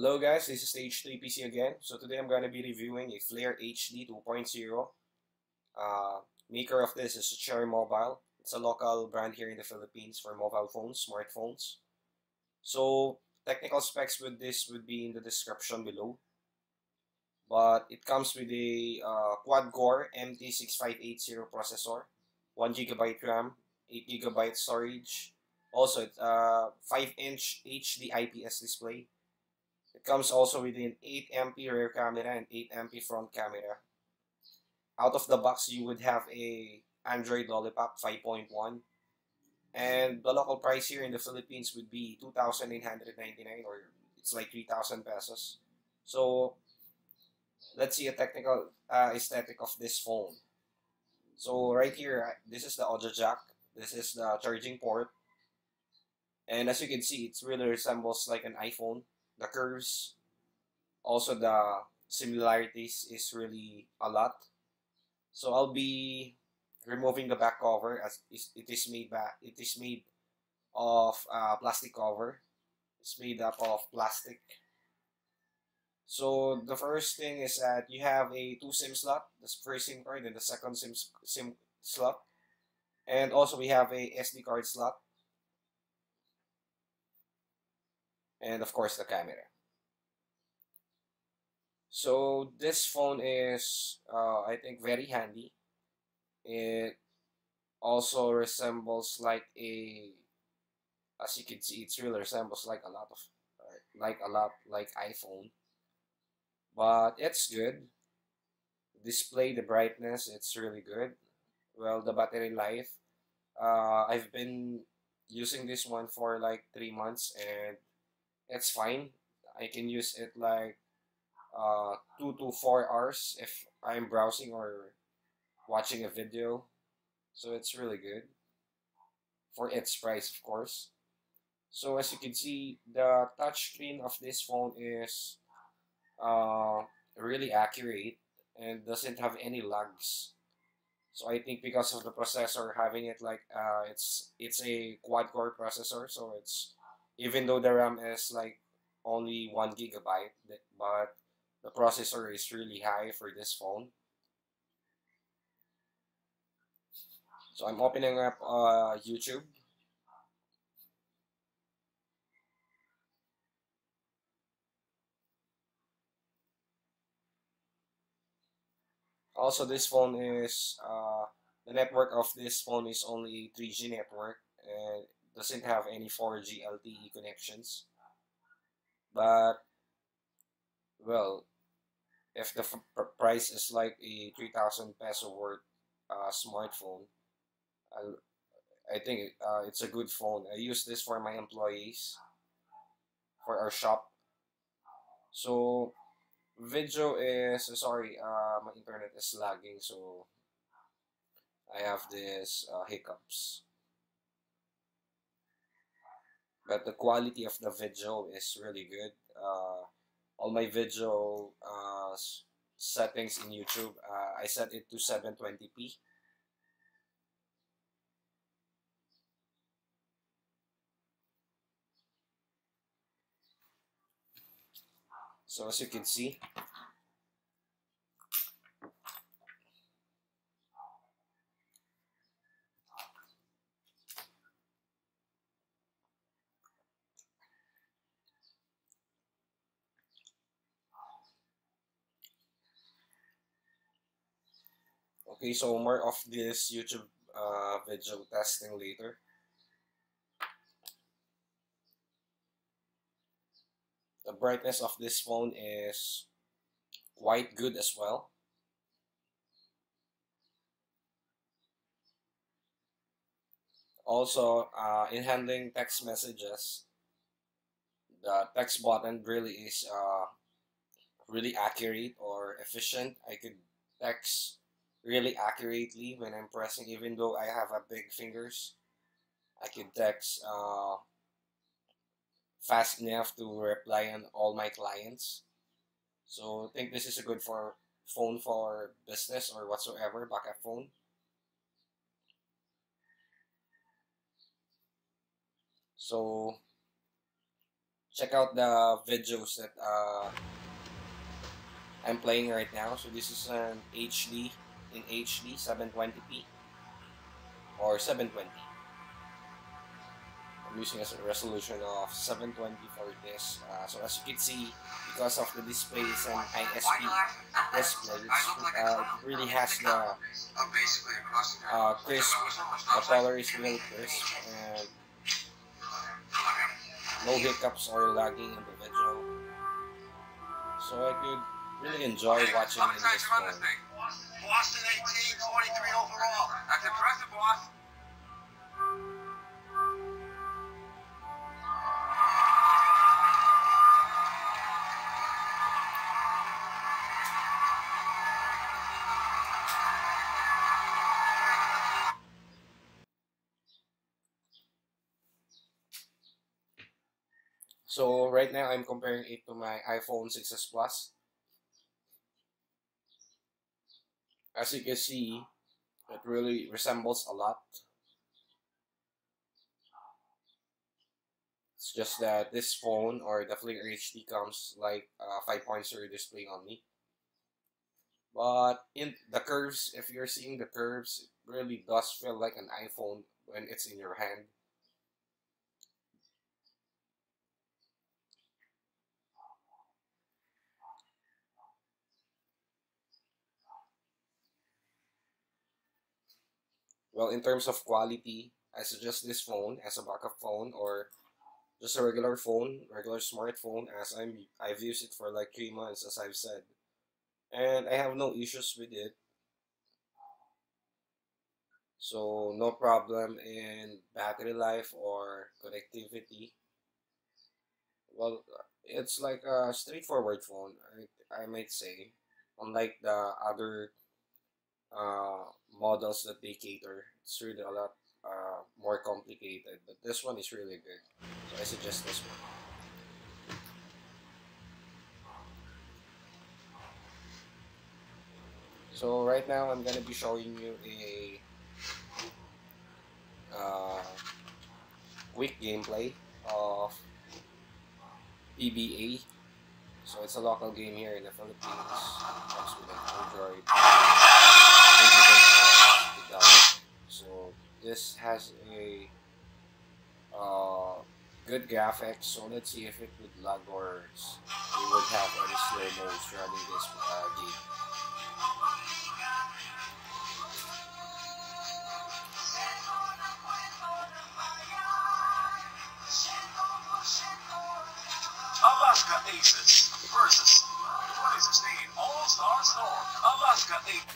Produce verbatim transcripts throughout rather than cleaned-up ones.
Hello guys, this is H three P C again. So today I'm going to be reviewing a Flare H D two point oh. Uh, maker of this is Cherry Mobile. It's a local brand here in the Philippines for mobile phones, smartphones. So technical specs with this would be in the description below. But it comes with a uh, quad-core M T six five eight zero processor, one gigabyte RAM, eight gigabyte storage. Also, it's a five inch H D I P S display. It comes also with an eight megapixel rear camera and eight megapixel front camera. Out of the box, you would have a Android Lollipop five point one. And the local price here in the Philippines would be two thousand eight hundred ninety-nine, or it's like three thousand pesos. So let's see a technical uh, aesthetic of this phone. So right here, this is the audio jack. This is the charging port. And as you can see, it really resembles like an iPhone. The curves, also the similarities is really a lot. So I'll be removing the back cover as it is made by, it is made of uh, plastic cover. It's made up of plastic. So the first thing is that you have a two SIM slot, the first SIM card and the second SIM SIM slot, and also we have a S D card slot. And of course the camera. So this phone is uh, I think very handy. It also resembles like a, as you can see, it really resembles like a lot of uh, like a lot like iPhone, but it's good. Display, the brightness, it's really good. Well, the battery life, uh, I've been using this one for like three months and it's fine. I can use it like uh, two to four hours if I'm browsing or watching a video. So it's really good for its price, of course. So as you can see, the touchscreen of this phone is uh, really accurate and doesn't have any lags. So I think because of the processor having it like uh, it's it's a quad-core processor, so it's, even though the RAM is like only one gigabyte, but the processor is really high for this phone. So I'm opening up uh, YouTube. Also, this phone is uh, the network of this phone is only three G network and doesn't have any four G L T E connections. But well, if the price is like a three thousand peso worth uh, smartphone, I'll, I think uh, it's a good phone. I use this for my employees, for our shop. So video is, sorry, uh, my internet is lagging, so I have these uh, hiccups. But the quality of the video is really good. Uh, all my video uh, settings in YouTube, uh, I set it to seven twenty p. So as you can see, okay, so more of this YouTube uh, video testing later. The brightness of this phone is quite good as well. Also, uh, in handling text messages, the text button really is uh, really accurate or efficient. I could text really accurately when I'm pressing, even though I have a big fingers. I can text uh, fast enough to reply on all my clients. So I think this is a good for phone for business or whatsoever, backup phone. So check out the videos that uh, I'm playing right now. So this is an H D in H D seven twenty p or seven twenty. I'm using a resolution of seven twenty for this. Uh, so as you can see, because of the display is an I S P display, it's, uh, it really has the uh, crisp, the color is really crisp, and no hiccups or lagging in the video. So I could really enjoy watching in this one. Boston eighteen, twenty-three overall. That's impressive, boss. So right now I'm comparing it to my iPhone six s plus. As you can see, it really resembles a lot. It's just that this phone or the Flare H D comes like a five point oh display only. But in the curves, if you're seeing the curves, it really does feel like an iPhone when it's in your hand. Well, in terms of quality, I suggest this phone as a backup phone or just a regular phone, regular smartphone, as I'm, I've used it for like three months, as I've said. And I have no issues with it. So, no problem in battery life or connectivity. Well, it's like a straightforward phone, I, I might say, unlike the other uh models that they cater. It's really a lot uh more complicated, but this one is really good, so I suggest this one. So right now I'm gonna be showing you a uh quick gameplay of P B A. So it's a local game here in the Philippines. It comes with an Android. So this has a uh, good graphics. So let's see if it would lag or we would have any slow modes running this uh, game. Alaska Aces versus twenty sixteen All-Star Storm. Alaska Aces.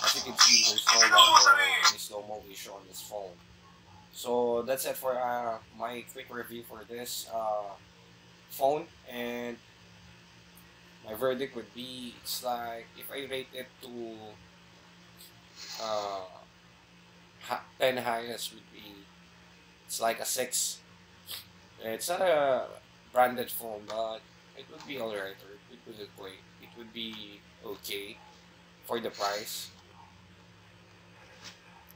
As you can see, there's no slow-mo issue on this phone. So that's it for uh, my quick review for this uh, phone, and my verdict would be, it's like, if I rate it to uh, ten highest would be, it's like a six. It's not a branded phone, but it would be alright, or it would be okay. It would be okay for the price.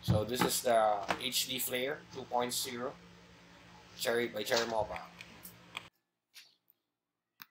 So this is the H D Flare two point oh Cherry by Cherry Mobile.